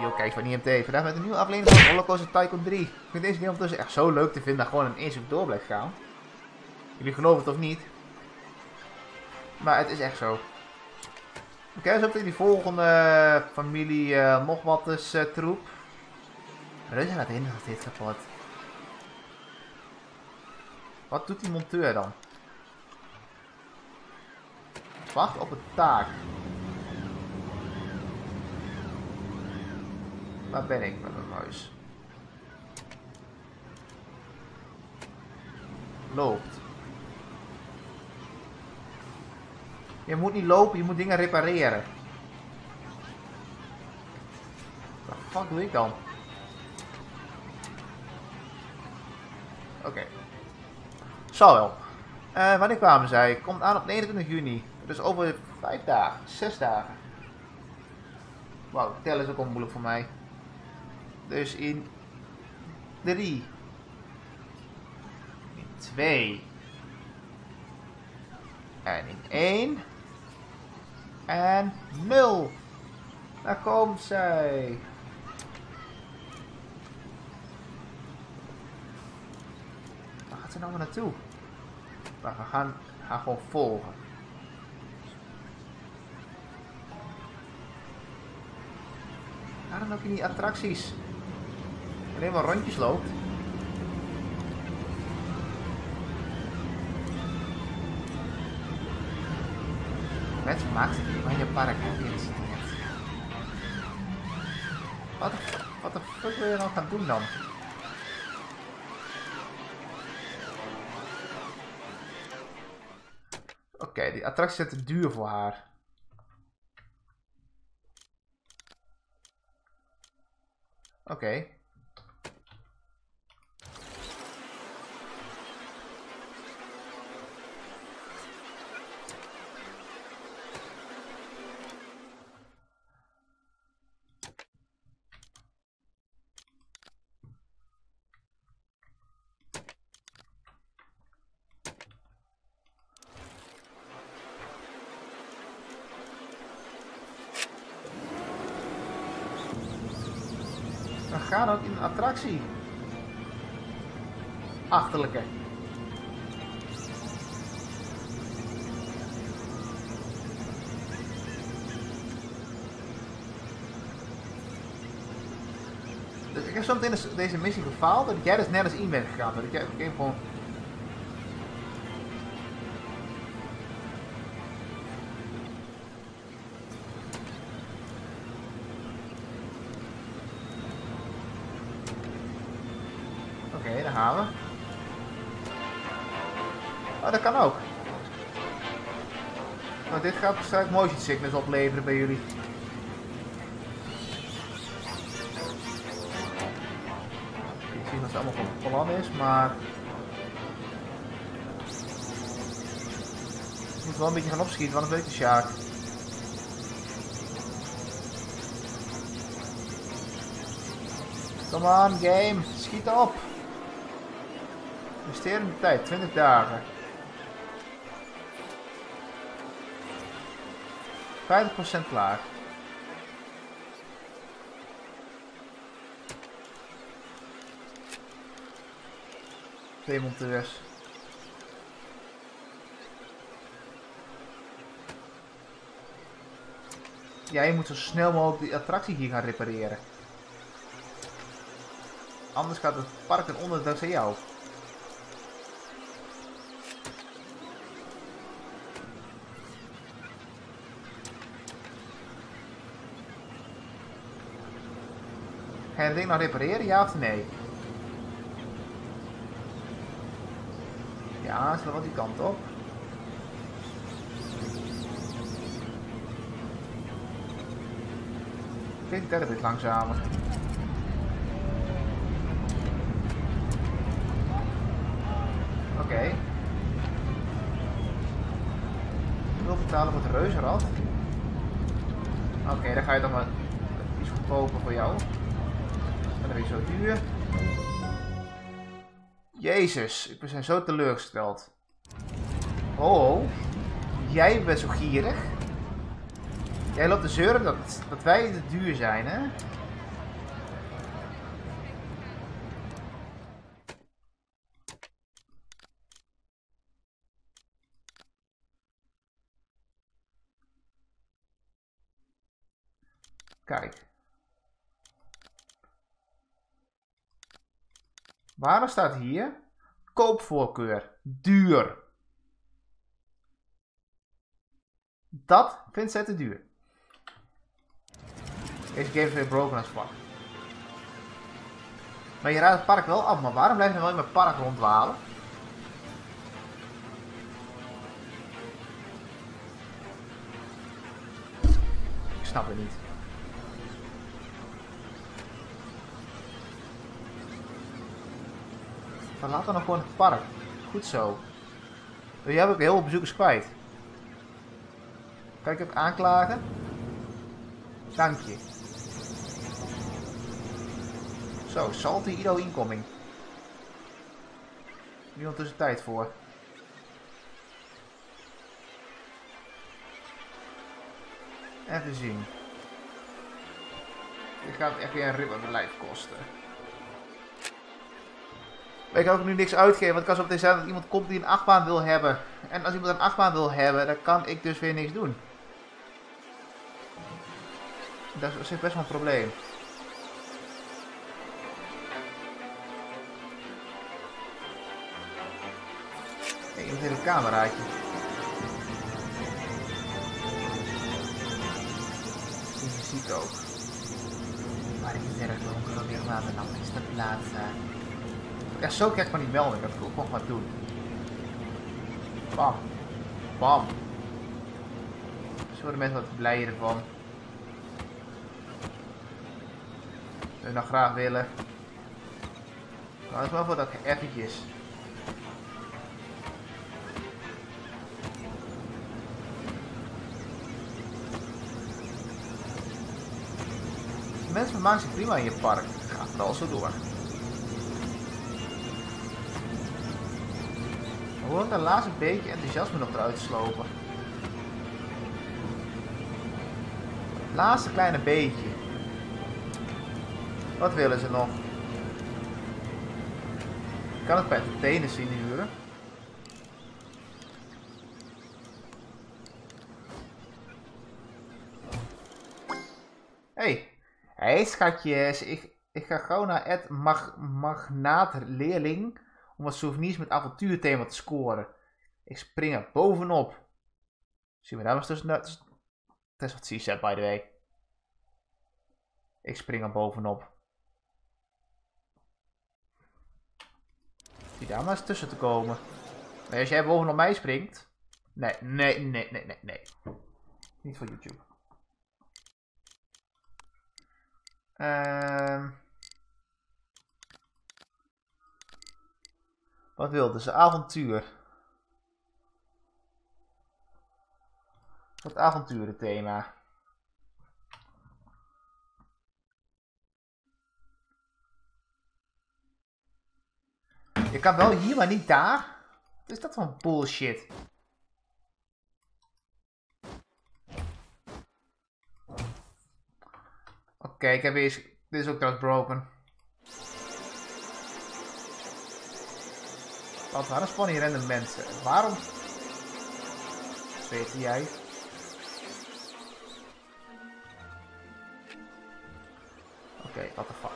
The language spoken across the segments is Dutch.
Yo, kijk van IMT. Vandaag met een nieuwe aflevering van Rollercoaster Tycoon 3. Ik vind deze game ondertussen echt zo leuk te vinden dat gewoon in één stuk door blijft gaan. Jullie geloven het of niet, maar het is echt zo. Oké, dus ook in die volgende familie nog wat dus troep. Reuze gaat in dat dit kapot. Wat doet die monteur dan? Wacht op een taak. Waar ben ik met mijn muis? Loopt. Je moet niet lopen, je moet dingen repareren. Wat de fuck doe ik dan? Oké. Zal wel. Wanneer kwamen zij? Komt aan op 29 juni. Dus over 5 dagen, 6 dagen. Wauw, tellen is ook onmoeilijk voor mij. Dus in 3. In 2. En in 1. En 0. Daar komt zij. Waar gaat ze nou maar naartoe? Maar we gaan haar gewoon volgen. Waarom ook in die attracties? Alleen maar rondjes loopt. Met maakt van je park geïnstalleerd. Wat de fuck wil je nou gaan doen dan? Oké, die attractie is te duur voor haar. Oké. We gaan ook in een attractie. Achterlijke. Dus ik heb zo meteen deze missie gefaald dat jij dus nergens in bent gegaan. Dat ik heb gewoon... Oké, daar gaan we. Oh, dat kan ook. Maar dit gaat straks motion sickness opleveren bij jullie. Ik zie dat het allemaal van plan is, maar... Ik moet wel een beetje gaan opschieten, want een beetje sjaak. Come on, game. Schiet op. Investeer in de tijd, 20 dagen. 50% klaar. Twee monteurs. Ja, je moet zo snel mogelijk die attractie hier gaan repareren. Anders gaat het park eronder dankzij jou. Ga je het ding nou repareren, ja of nee? Ja, ze gaat die kant op. Ik vind dat het iets langzamer. Oké. Ik wil vertalen voor het reuzenrad. Oké, dan ga je dan maar iets goedkoper voor jou. Dat is zo duur. Jezus, ik ben zo teleurgesteld. Oh, jij bent zo gierig. Jij loopt te zeuren dat wij te duur zijn, hè? Kijk. Waarom staat hier? Koopvoorkeur. Duur. Dat vindt zij te duur. Deze game is weer broken as fuck. Maar je raadt het park wel af, maar waarom blijf je wel in mijn park rondwalen? Ik snap het niet. Maar laat dan nog gewoon het park. Goed zo. Je hebt ook heel veel bezoekers kwijt. Kan ik even aanklagen? Dank je. Zo, salty Ido incoming. Nu ondertussen tijd voor. Even zien. Dit gaat echt weer een rib aan mijn lijf kosten. Maar ik kan ook nu niks uitgeven, want het kan zo meteen zijn dat iemand komt die een achtbaan wil hebben. En als iemand een achtbaan wil hebben, dan kan ik dus weer niks doen. Dat is best wel een probleem. Hey, je moet even een cameraatje. Je ziet het ook. Maar ik ben erg donker weer laten dan is de plaats zijn. Ja, zo krijg ik van die melding, dat ik ook nog maar doen. Bam. Bam. Zo worden mensen wat blijer ervan. Hun nog graag willen. Maar het is wel voor dat eventjes. Mensen vermaken zich prima in je park. Ga vooral zo door. Ik hoor daar laatst een beetje enthousiasme nog eruit slopen. Laatste kleine beetje. Wat willen ze nog? Ik kan het bij de tenen zien huren. Hey schatjes. Ik ga gauw naar Ed Magnaat Leerling. Om wat souvenirs met avontuurthema te scoren. Ik spring er bovenop. Zie je, daar was dus nuts. Dat is wat ze zei, by the way. Ik spring er bovenop. Zie daar maar eens tussen te komen. Nee, als jij bovenop mij springt. Nee. Niet voor YouTube. Wat wilden ze? Avontuur. Het avonturenthema. Je kan wel hier, maar niet daar. Wat is dat voor bullshit? Oké, ik heb eens. Dit is ook trouwens broken. Want waarom spannen hier random mensen? Waarom? Weet jij? Oké, what the fuck.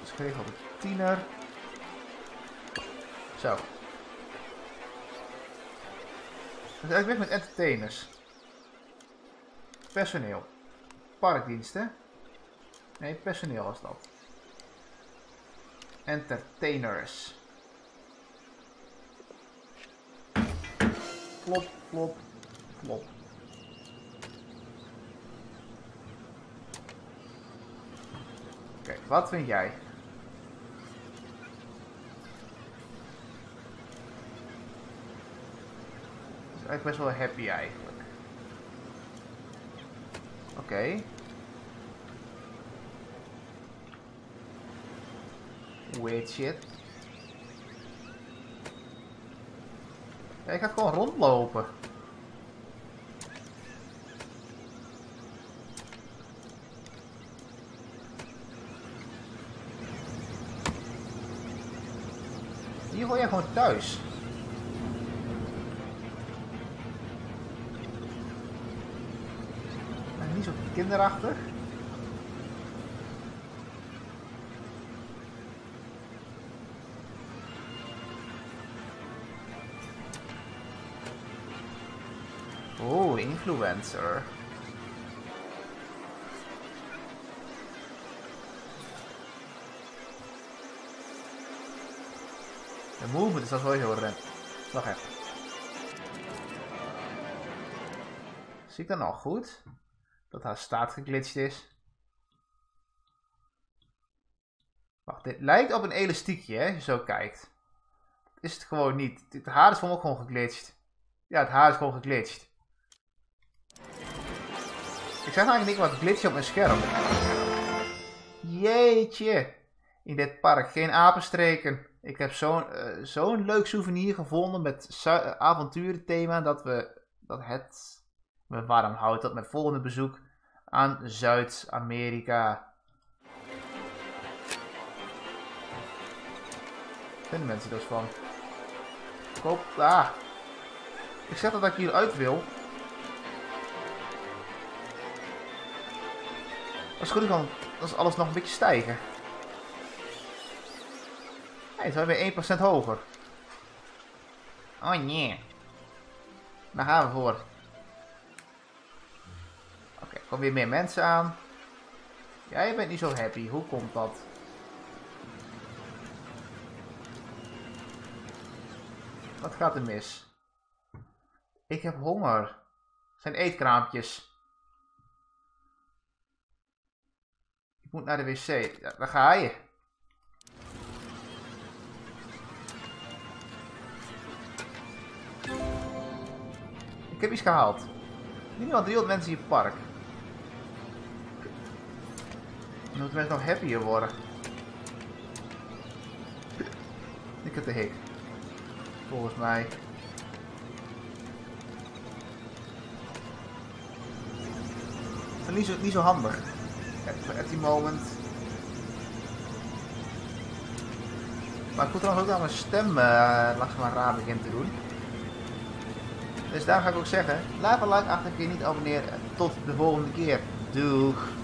Dus ik kreeg al een tiener. Zo. Dus ik ben met entertainers. Personeel. Parkdiensten. Nee, personeel was dat. Entertainers. Plop, plop, plop. Oké, wat vind jij? Dat is eigenlijk best wel happy eigenlijk. Oké. Weird shit. Ja, ik ga gewoon rondlopen. gewoon thuis. En niet zo kinderachtig. Oh, influencer. De movement is al zo heel rent. Wacht even. Zie ik dan al goed? Dat haar staart geglitcht is. Wacht, dit lijkt op een elastiekje, hè? Als je zo kijkt. Dat is het gewoon niet. Het haar is voor mij gewoon geglitcht. Ja, het haar is gewoon geglitcht. Ik zeg nou eigenlijk niet wat glitchen op mijn scherm. Jeetje. In dit park geen apenstreken. Ik heb zo'n leuk souvenir gevonden met avonturenthema dat warm houdt tot mijn volgende bezoek aan Zuid-Amerika. Vinden mensen dus van. Koop daar. Ah. Ik zeg dat ik hier uit wil. Als goed kan, als alles nog een beetje stijgen. Hey, zijn we weer 1% hoger. Oh nee. Daar gaan we voor. Oké, er komen weer meer mensen aan. Jij bent niet zo happy, hoe komt dat? Wat gaat er mis? Ik heb honger. Het zijn eetkraampjes. Ik moet naar de wc. Ja, daar ga je. Ik heb iets gehaald. Minimaal 300 mensen in je park. Dan moeten mensen nog happier worden. Ik heb de hik. Volgens mij. Dat is niet zo handig. At die moment. Maar ik moet trouwens ook aan mijn stem langzaam maar raar beginnen te doen. Dus daar ga ik ook zeggen, laat een like achter, je niet abonneren. Tot de volgende keer. Doeg!